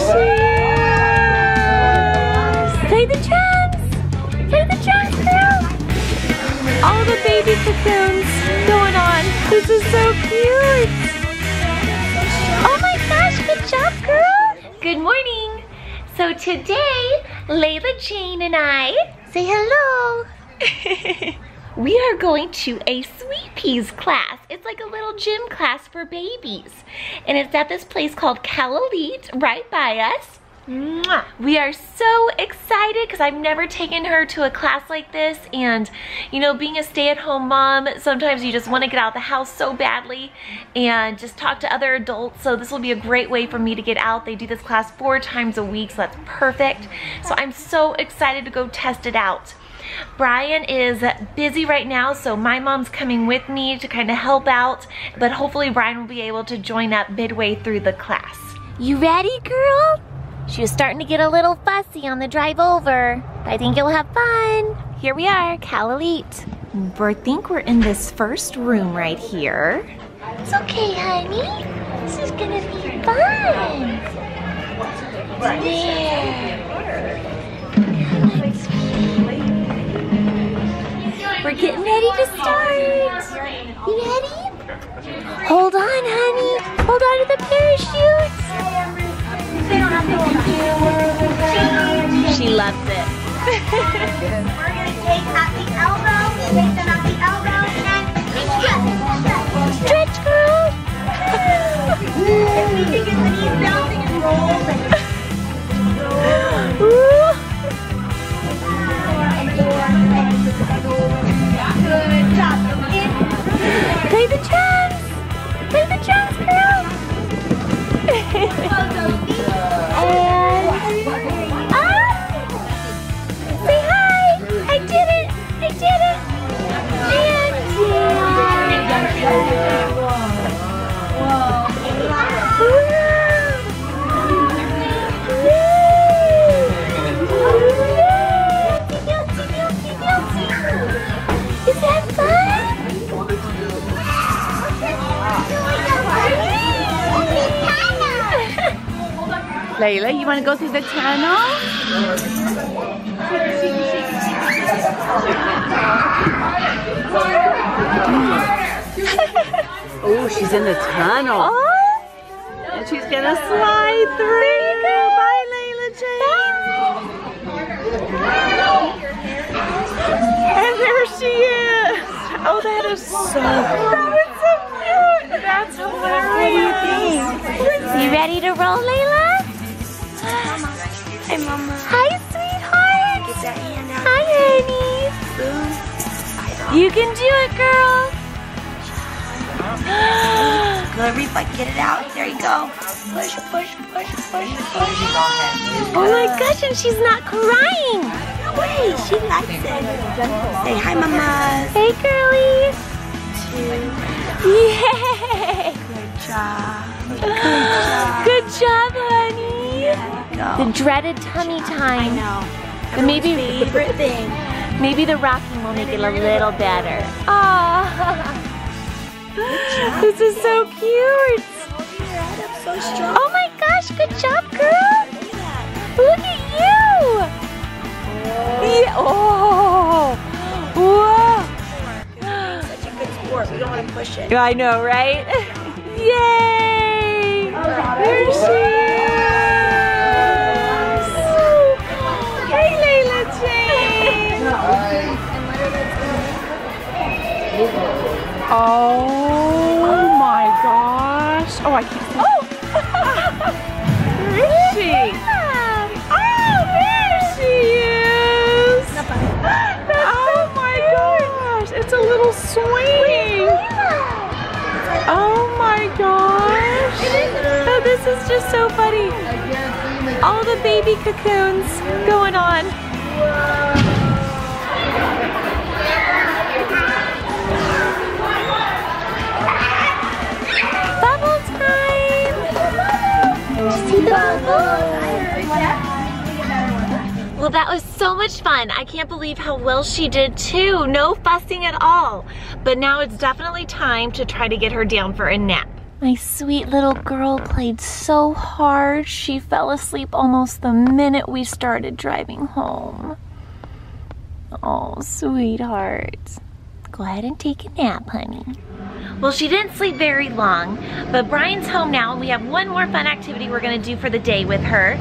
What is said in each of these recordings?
Cheers! Play the drums, girl! All the baby cocoons going on. This is so cute! Oh my gosh, good job, girl! Good morning! So today, Layla-Jane and I say hello! We are going to a Sweet Peas class. It's like a little gym class for babies. And it's at this place called Cal Elite right by us. Mwah. We are so excited because I've never taken her to a class like this. And you know, being a stay-at-home mom, sometimes you just want to get out of the house so badly and just talk to other adults. So this will be a great way for me to get out. They do this class 4 times a week, so that's perfect. So I'm so excited to go test it out. Brian is busy right now, so my mom's coming with me to kind of help out, but hopefully Brian will be able to join up midway through the class. You ready, girl? She was starting to get a little fussy on the drive over, but I think you'll have fun. Here we are, Cal Elite. I think we're in this first room right here. It's okay, honey. This is gonna be fun. There. We're getting ready to start. You ready? Hold on, honey. Hold on to the parachutes. She loves it. We're going to take out the elbows, take them out the elbows, and stretch, girl. We think it's an easy building and roll. Play the drums, girl! And up! Say hi! I did it! Layla, you want to go through the tunnel? Oh, she's in the tunnel. Oh. And she's going to slide through. There you go. Bye, Layla-Jane. Bye. And there she is. Oh, that is so cute. That was so cute. That's hilarious. You ready to roll, Layla? Hi, Mama. Hi, sweetheart. Get that hand out. Hi, honey. You can do it, girl. Good, reflex. Get it out. There you go. Push. Oh my gosh, and she's not crying. No way. She likes it. Say hi, Mama. Hey, girlies. 2. Yay. Good job. Good job, honey. The dreaded tummy time. I know. But maybe favorite thing. Maybe the rocking will make it a little better. Aww. This is so cute. Oh my gosh! Good job, girl. Look at you. Yeah. Oh. Whoa. Such a good sport. We don't want to push it. I know, right? Yay! There she is. Oh my gosh. Oh, I can't see. Oh! Where is she? Yeah. Oh, there she is. Oh my gosh. It's a little swing. Oh my gosh. Oh, this is just so funny. All the baby cocoons going on. Well, that was so much fun. I can't believe how well she did too. No fussing at all. But now it's definitely time to try to get her down for a nap. My sweet little girl played so hard, she fell asleep almost the minute we started driving home. Oh, sweetheart. Go ahead and take a nap, honey. Well, she didn't sleep very long, but Brian's home now. We have one more fun activity we're gonna do for the day with her.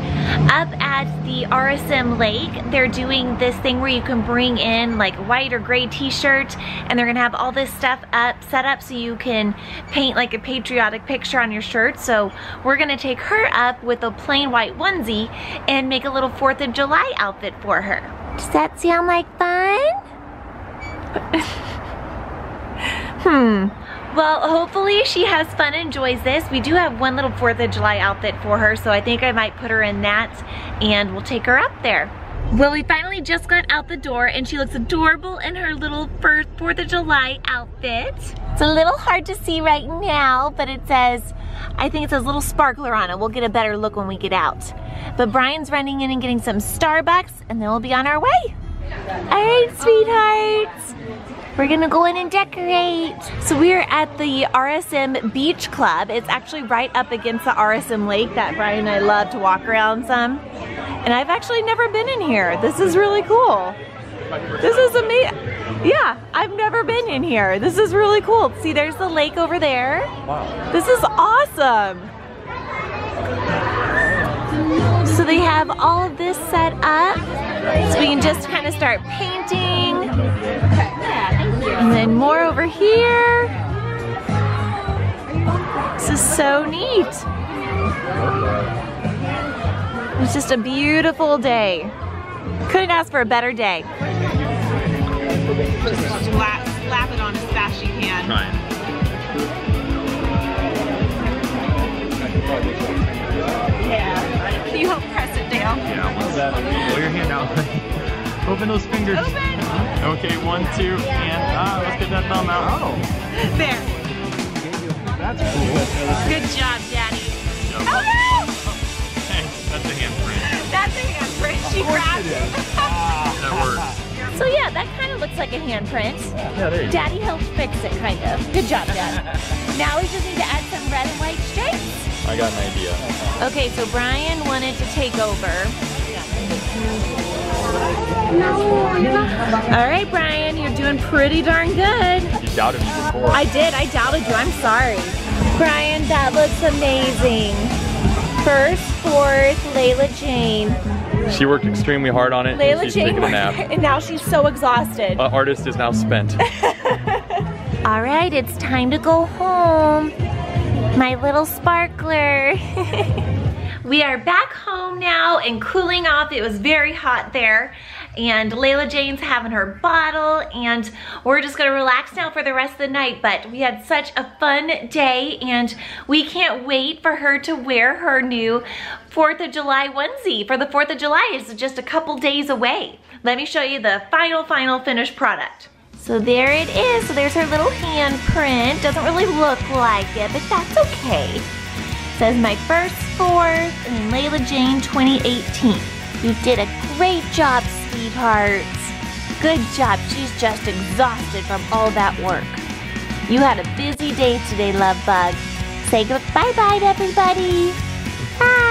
Up at the RSM Lake, they're doing this thing where you can bring in like white or gray t-shirt, and they're gonna have all this stuff up, set up so you can paint like a patriotic picture on your shirt. So we're gonna take her up with a plain white onesie and make a little 4th of July outfit for her. Does that sound like fun? Well, hopefully she has fun and enjoys this. We do have one little 4th of July outfit for her, so I think I might put her in that and we'll take her up there. Well, we finally just got out the door and she looks adorable in her little first 4th of July outfit. It's a little hard to see right now, but it says, I think it says little sparkler on it. We'll get a better look when we get out. But Brian's running in and getting some Starbucks and then we'll be on our way. All right, sweethearts. We're gonna go in and decorate. So we're at the RSM Beach Club. It's actually right up against the RSM Lake that Brian and I love to walk around some. And I've actually never been in here. This is really cool. This is amazing. Yeah, I've never been in here. This is really cool. See, there's the lake over there. Wow. This is awesome. So they have all of this set up. So we can just kind of start painting. And then more over here. This is so neat. It's just a beautiful day. Couldn't ask for a better day. Just slap it on as fast as you can. Yeah. Can you help press it down? Yeah, what's that? Pull your hand out. Open those fingers. Open. Okay, 1, 2, and let's get that thumb out. Oh. There. That's cool. Good job, Daddy. Good job. Oh no! Hey, that's a handprint. That's a handprint. She grabbed it. That works. So yeah, that kind of looks like a handprint. Yeah, there you go. Daddy helped fix it, kind of. Good job, Dad. Now we just need to add some red and white stripes. I got an idea. Okay, so Brian wanted to take over. All right, Brian, you're doing pretty darn good. You doubted me before. I did. I doubted you. I'm sorry. Brian, that looks amazing. First, 4th, Layla-Jane. She worked extremely hard on it. Layla-Jane worked, and now she's so exhausted. Artist is now spent. All right, it's time to go home. My little sparkler. We are back home now and cooling off. It was very hot there. And Layla-Jane's having her bottle and we're just gonna relax now for the rest of the night, but we had such a fun day and we can't wait for her to wear her new 4th of July onesie for the 4th of July. It's just a couple days away. Let me show you the final finished product. So there it is. So there's her little handprint. Doesn't really look like it, but that's okay. It says my first 4th and Layla-Jane 2018. You did a great job, sweetheart. Good job. She's just exhausted from all that work. You had a busy day today, love bug. Say goodbye-bye to everybody. Bye.